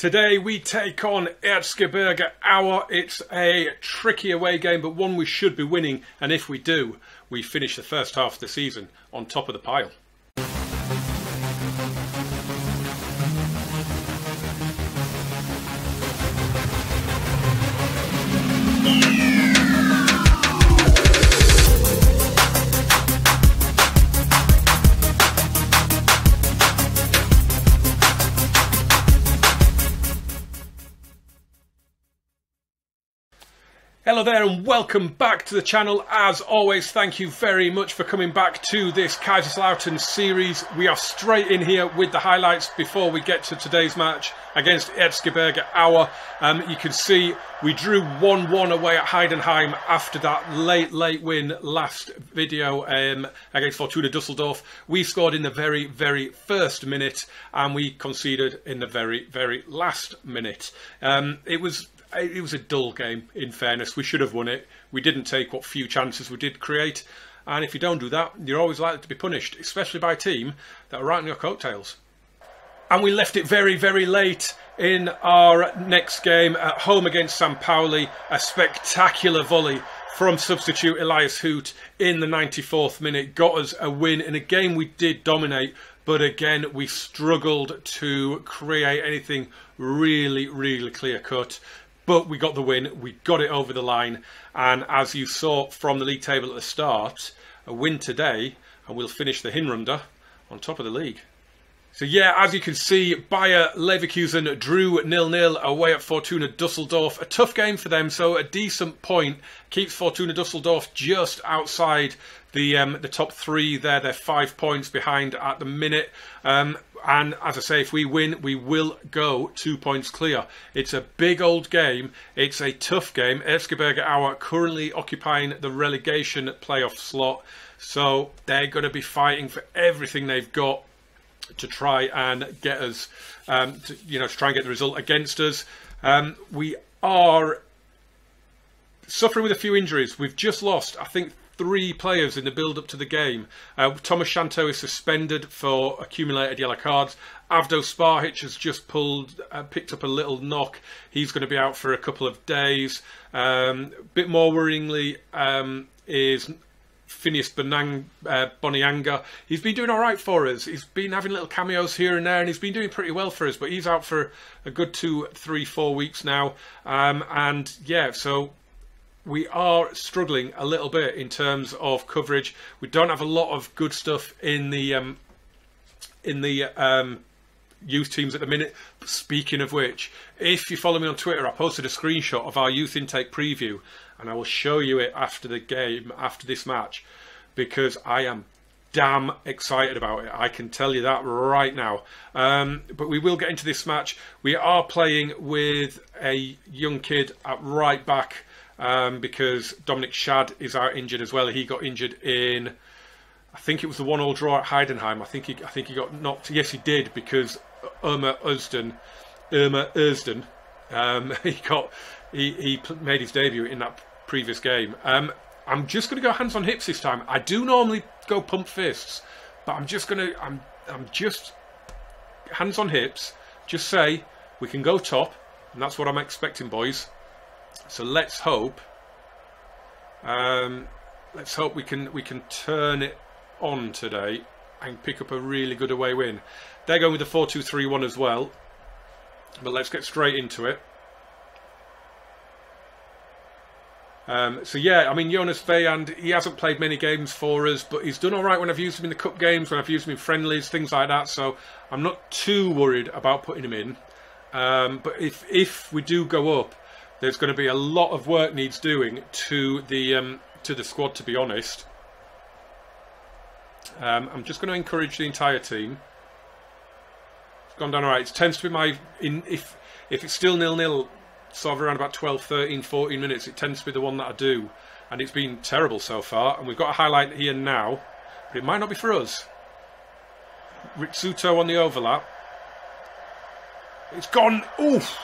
Today we take on Erzgebirge Aue. It's a tricky away game, but one we should be winning. And if we do, we finish the first half of the season on top of the pile. Hello there and welcome back to the channel. As always, thank you very much for coming back to this Kaiserslautern series. We are straight in here with the highlights before we get to today's match against Erzgebirge Aue. You can see we drew 1-1 away at Heidenheim after that late win last video against Fortuna Düsseldorf. We scored in the very first minute and we conceded in the very last minute. It was a dull game, in fairness. We should have won it. We didn't take what few chances we did create. And if you don't do that, you're always likely to be punished, especially by a team that are right on your coattails. And we left it very late in our next game at home against Sampaoli. A spectacular volley from substitute Elias Hoot in the 94th minute got us a win in a game we did dominate. But again, we struggled to create anything really clear-cut. But we got the win, we got it over the line, and as you saw from the league table at the start, a win today, and we'll finish the Hinrunde on top of the league. So yeah, as you can see, Bayer Leverkusen drew 0-0 away at Fortuna Düsseldorf. A tough game for them, so a decent point keeps Fortuna Düsseldorf just outside the top three there. They're 5 points behind at the minute. And as I say, if we win, we will go 2 points clear. It's a big old game. It's a tough game. Erzgebirge Aue currently occupying the relegation playoff slot. So they're going to be fighting for everything they've got to try and get us, to try and get the result against us. We are suffering with a few injuries. We've just lost, I think, 3 players in the build-up to the game. Thomas Shanto is suspended for accumulated yellow cards. Avdo Sparhic has just picked up a little knock. He's going to be out for a couple of days. A bit more worryingly is Phineas Bonang, Bonianga. He's been doing all right for us. He's been having little cameos here and there, and he's been doing pretty well for us, but he's out for a good 2, 3, 4 weeks now. And yeah, so we are struggling a little bit in terms of coverage. We don't have a lot of good stuff in the youth teams at the minute. Speaking of which, if you follow me on Twitter, I posted a screenshot of our youth intake preview, and I will show you it after the game, after this match, because I am damn excited about it. I can tell you that right now. But we will get into this match. We are playing with a young kid at right back. Because Dominic Shadd is out injured as well. He got injured in, I think it was the 1-1 draw at Heidenheim. I think he got knocked. Yes, he did, because Irma Ersten, he made his debut in that previous game. I'm just going to go hands on hips this time. I do normally go pump fists, but I'm just hands on hips. Just say we can go top, and that's what I'm expecting, boys. So let's hope we can turn it on today and pick up a really good away win. They're going with the 4-2-3-1 as well, but let's get straight into it. So yeah, I mean, Jonas Veyand, he hasn't played many games for us, but he's done all right when I've used him in the cup games, when I've used him in friendlies, things like that. So I'm not too worried about putting him in. But if we do go up, there's going to be a lot of work needs doing to the squad, to be honest. I'm just going to encourage the entire team. It's gone down all right. It tends to be if it's still 0-0, sort of around about 12, 13, 14 minutes, it tends to be the one that I do. And it's been terrible so far. And we've got a highlight here now, but it might not be for us. Ritsuto on the overlap. It's gone. Oof.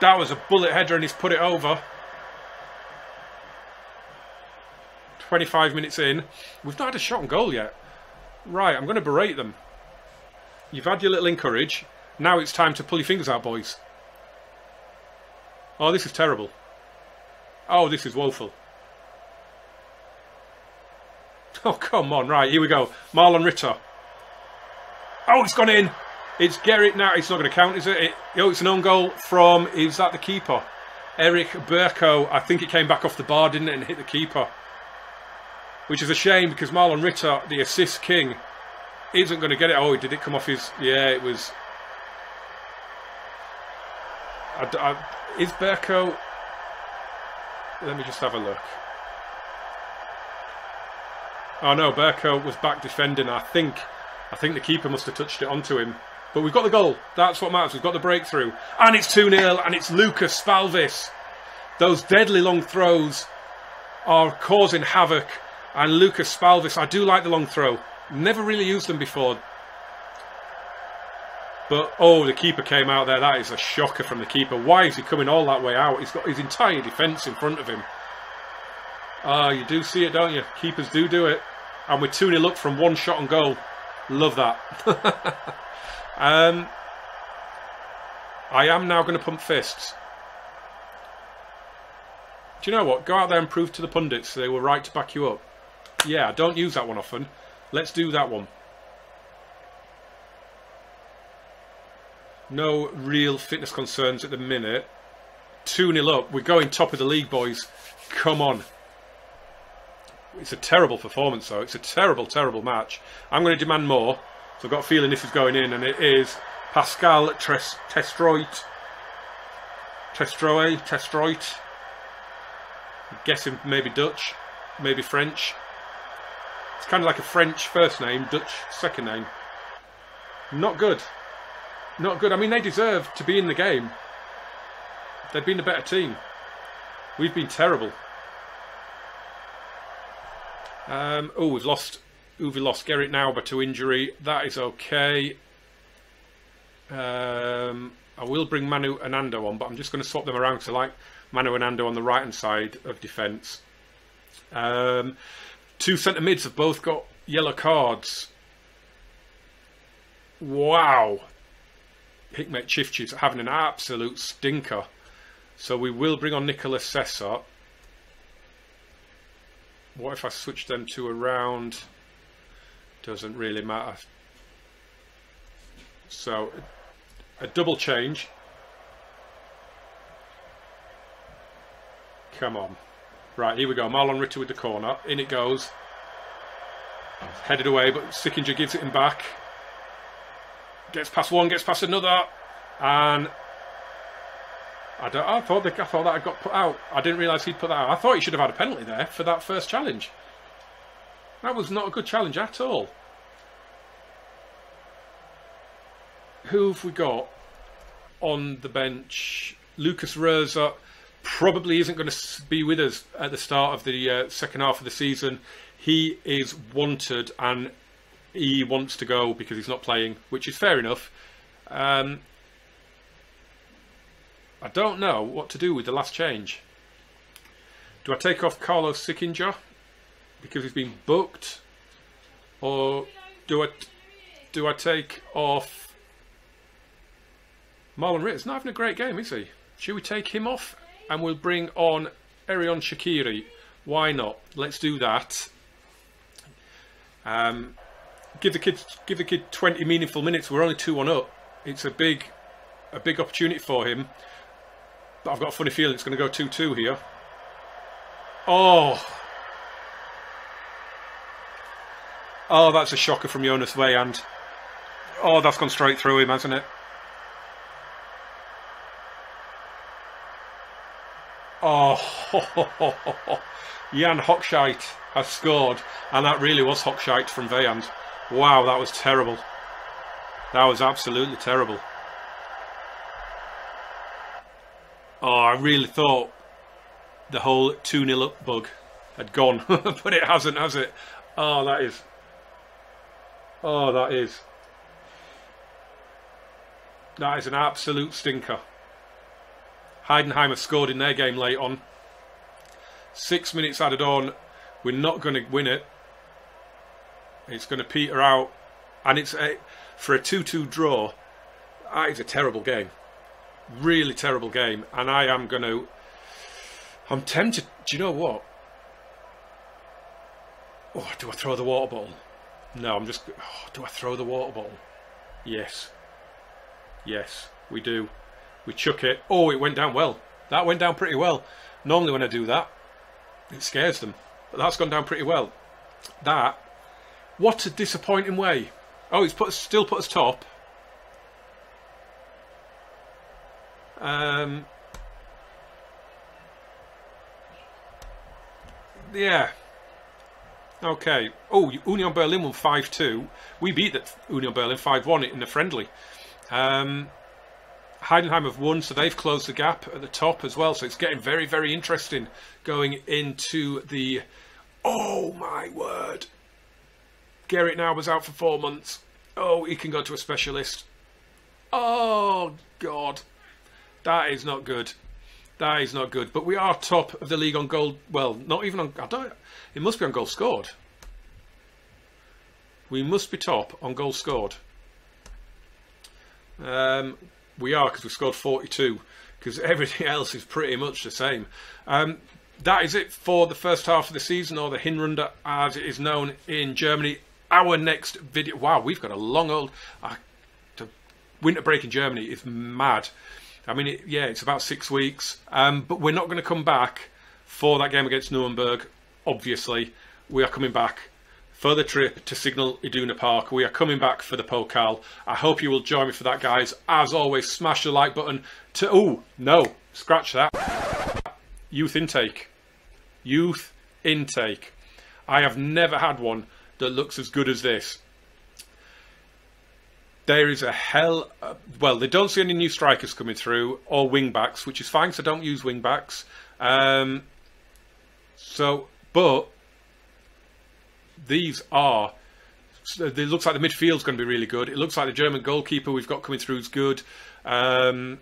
That was a bullet header and he's put it over. 25 minutes in. We've not had a shot on goal yet. Right, I'm going to berate them. You've had your little encourage. Now it's time to pull your fingers out, boys. Oh, this is terrible. Oh, this is woeful. Oh, come on. Right, here we go. Marlon Ritter. Oh, it's gone in. It's Gerrit now. It's not going to count, is it? Oh, it's an own goal from, is that the keeper? Eric Berko. I think it came back off the bar, didn't it, and hit the keeper. Which is a shame because Marlon Ritter, the assist king, isn't going to get it. Oh, did it come off his... Yeah, it was... is Berko... Let me just have a look. Oh no, Berko was back defending. I think the keeper must have touched it onto him. But we've got the goal. That's what matters. We've got the breakthrough. And it's 2-0 and it's Lucas Falvis. Those deadly long throws are causing havoc. And Lucas Falvis, I do like the long throw. Never really used them before. But, oh, the keeper came out there. That is a shocker from the keeper. Why is he coming all that way out? He's got his entire defence in front of him. Ah, you do see it, don't you? Keepers do it. And we're 2-0 up from one shot on goal. Love that. I am now going to pump fists. Do you know what? Go out there and prove to the pundits they were right to back you up. Yeah, don't use that one often. Let's do that one. No real fitness concerns at the minute. 2-0 up. We're going top of the league, boys. Come on. It's a terrible performance, though. It's a terrible, terrible match. I'm going to demand more. So I've got a feeling this is going in, and it is Pascal Testroet. Testroet. I'm guessing maybe Dutch, maybe French. It's kind of like a French first name, Dutch second name. Not good. Not good. I mean, they deserve to be in the game. They've been a better team. We've been terrible. Oh, we've lost Gerrit Nauber to injury. That is okay. I will bring Manu and Ando on, but I'm just going to swap them around because I like Manu and Ando on the right hand side of defence. Two centre mids have both got yellow cards. Wow. Hikmet Chifchi is having an absolute stinker. So we will bring on Nicolas Sessor. What if I switch them two around? Doesn't really matter. So a double change. Come on. Right, here we go. Marlon Ritter with the corner. In it goes. Headed away, but Sikinger gives it him back. Gets past one, gets past another, and I thought that had got put out. I didn't realise he'd put that out. I thought he should have had a penalty there for that first challenge. That was not a good challenge at all. Who have we got on the bench? Lucas Rosa probably isn't going to be with us at the start of the second half of the season. He is wanted and he wants to go because he's not playing, which is fair enough. I don't know what to do with the last change. Do I take off Carlos Sikinger because he's been booked, or do I take off Marlon Ritter's not having a great game, is he? Should we take him off and we'll bring on Erion Shaqiri? Why not? Let's do that. Give the kid 20 meaningful minutes. We're only 2-1 up. It's a big opportunity for him. But I've got a funny feeling it's going to go 2-2 here. Oh, that's a shocker from Jonas Veyand. Oh, that's gone straight through him, hasn't it? Oh, Jan Hochscheid has scored, and that really was Hochscheid from Veyand. Wow, that was terrible. That was absolutely terrible. Oh, I really thought the whole 2-0 up bug had gone, but it hasn't, has it? Oh, that is. Oh, that is. That is an absolute stinker. Heidenheim have scored in their game late on. 6 minutes added on. We're not going to win it. It's going to peter out, and it's for a 2-2 draw. That is a terrible game. Really terrible game. And I am going to... I'm tempted... Do you know what? Oh, do I throw the water bottle? No, I'm just... Oh, do I throw the water bottle? Yes. Yes, we do. We chuck it. Oh, it went down well. That went down pretty well. Normally when I do that, it scares them. But that's gone down pretty well. That... What a disappointing way. Oh, it's still put us top. Yeah. Okay. Oh, Union Berlin won 5-2. We beat Union Berlin 5-1 in the friendly. Heidenheim have won, so they've closed the gap at the top as well. So it's getting very, very interesting going into the... Oh, my word. Gerrit Nauber was out for 4 months. Oh, he can go to a specialist. Oh, God. That is not good. That is not good. But we are top of the league on goal. Well, not even on... I don't... It must be on goal scored. We must be top on goal scored. We are, because we've scored 42. Because everything else is pretty much the same. That is it for the first half of the season, or the Hinrunde as it is known in Germany. Our next video... Wow, we've got a long old... the winter break in Germany is mad. I mean, yeah, it's about 6 weeks. But we're not going to come back for that game against Nuremberg, obviously. We are coming back for the trip to Signal Iduna Park. We are coming back for the Pokal. I hope you will join me for that, guys. As always, smash the like button to... Oh, no, scratch that. Youth intake. Youth intake. I have never had one that looks as good as this. There is a hell... well, they don't see any new strikers coming through or wing-backs, which is fine, so don't use wing-backs. But these are... It looks like the midfield's going to be really good. It looks like the German goalkeeper we've got coming through is good. But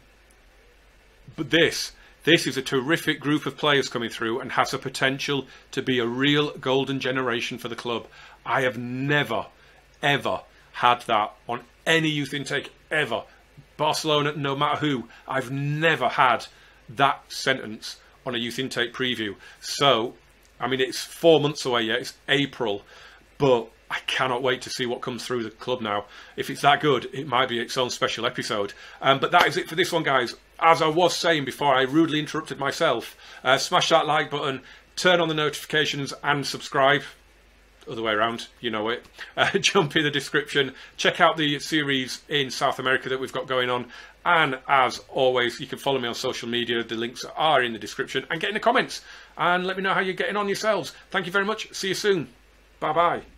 this is a terrific group of players coming through and has the potential to be a real golden generation for the club. I have never, ever had that on any youth intake ever. Barcelona, no matter who, I've never had that sentence on a youth intake preview. So, I mean, it's 4 months away yet. It's April, but I cannot wait to see what comes through the club now. If it's that good, it might be its own special episode. But that is it for this one, guys. As I was saying before I rudely interrupted myself, smash that like button, turn on the notifications and subscribe. Other way around, you know it. Jump in the description, check out the series in South America that we've got going on. And as always, you can follow me on social media. The links are in the description. And get in the comments and let me know how you're getting on yourselves. Thank you very much. See you soon. Bye-bye.